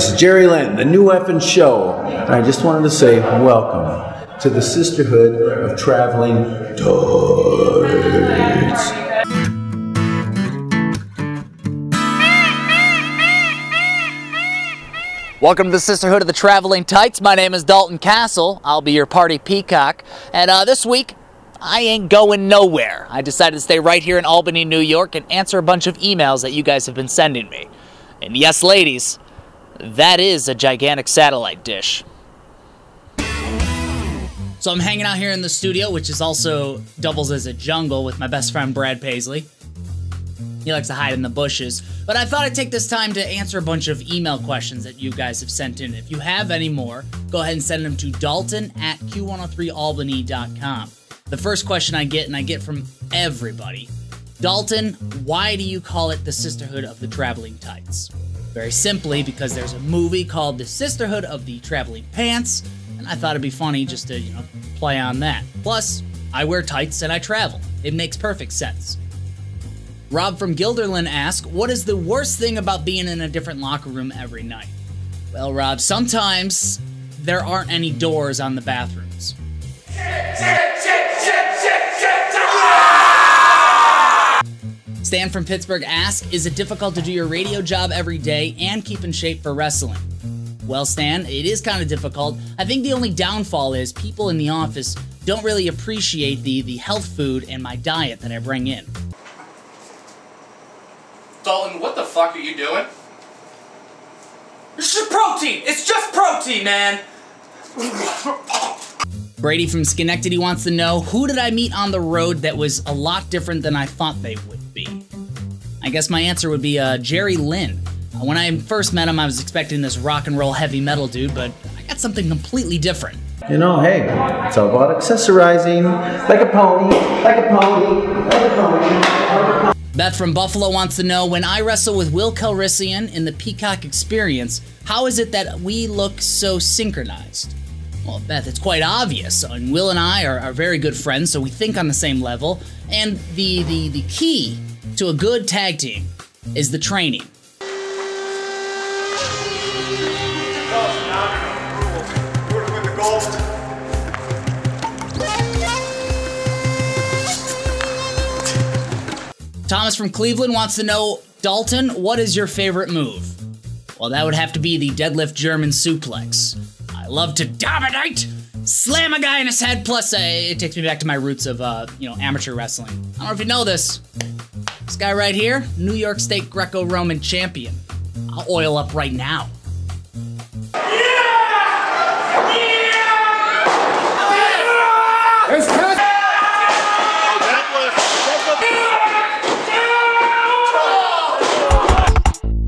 This is Jerry Lynn, the new effing show. And I just wanted to say welcome to the Sisterhood of Traveling Toads. Welcome to the Sisterhood of the Traveling Tights. My name is Dalton Castle. I'll be your party peacock. And this week, I ain't going nowhere. I decided to stay right here in Albany, New York, and answer a bunch of emails that you guys have been sending me. And yes, ladies, that is a gigantic satellite dish. So I'm hanging out here in the studio, which is also doubles as a jungle, with my best friend, Brad Paisley. He likes to hide in the bushes. But I thought I'd take this time to answer a bunch of email questions that you guys have sent in. If you have any more, go ahead and send them to Dalton@Q103Albany.com. The first question I get, and I get from everybody, Dalton, why do you call it the Sisterhood of the Traveling Tights? Very simply, because there's a movie called The Sisterhood of the Traveling Pants, and I thought it'd be funny just to, you know, play on that. Plus, I wear tights and I travel. It makes perfect sense. Rob from Gilderland asks, what is the worst thing about being in a different locker room every night? Well, Rob, sometimes there aren't any doors on the bathrooms. Stan from Pittsburgh asks, is it difficult to do your radio job every day and keep in shape for wrestling? Well, Stan, it is kind of difficult. I think the only downfall is people in the office don't really appreciate the health food and my diet that I bring in. Dalton, what the fuck are you doing? It's just protein! It's just protein, man! Brady from Schenectady wants to know, who did I meet on the road that was a lot different than I thought they would be? I guess my answer would be Jerry Lynn. When I first met him, I was expecting this rock and roll heavy metal dude, but I got something completely different. You know, hey, it's all about accessorizing, like a pony, like a pony, like a pony, like a pony. Beth from Buffalo wants to know, when I wrestle with Will Kelrissian in the Peacock Experience, how is it that we look so synchronized? Well, Beth, it's quite obvious. And Will and I are very good friends, so we think on the same level. And the key to a good tag team is the training. Thomas from Cleveland wants to know, Dalton, what is your favorite move? Well, that would have to be the deadlift German suplex. Love to dominate, slam a guy in his head, plus it takes me back to my roots of amateur wrestling. I don't know if you know this guy right here, New York State Greco-Roman champion. I'll oil up right now. Yeah! Yeah! There's Pat.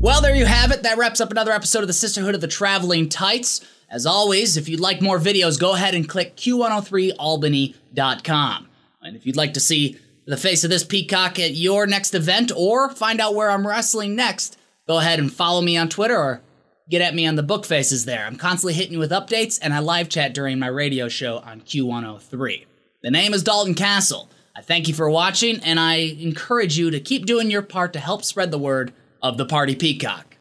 Well, there you have it. That wraps up another episode of the Sisterhood of the Traveling Tights. As always, if you'd like more videos, go ahead and click Q103Albany.com. And if you'd like to see the face of this peacock at your next event or find out where I'm wrestling next, go ahead and follow me on Twitter or get at me on the book faces there. I'm constantly hitting you with updates, and I live chat during my radio show on Q103. The name is Dalton Castle. I thank you for watching, and I encourage you to keep doing your part to help spread the word of the Party Peacock.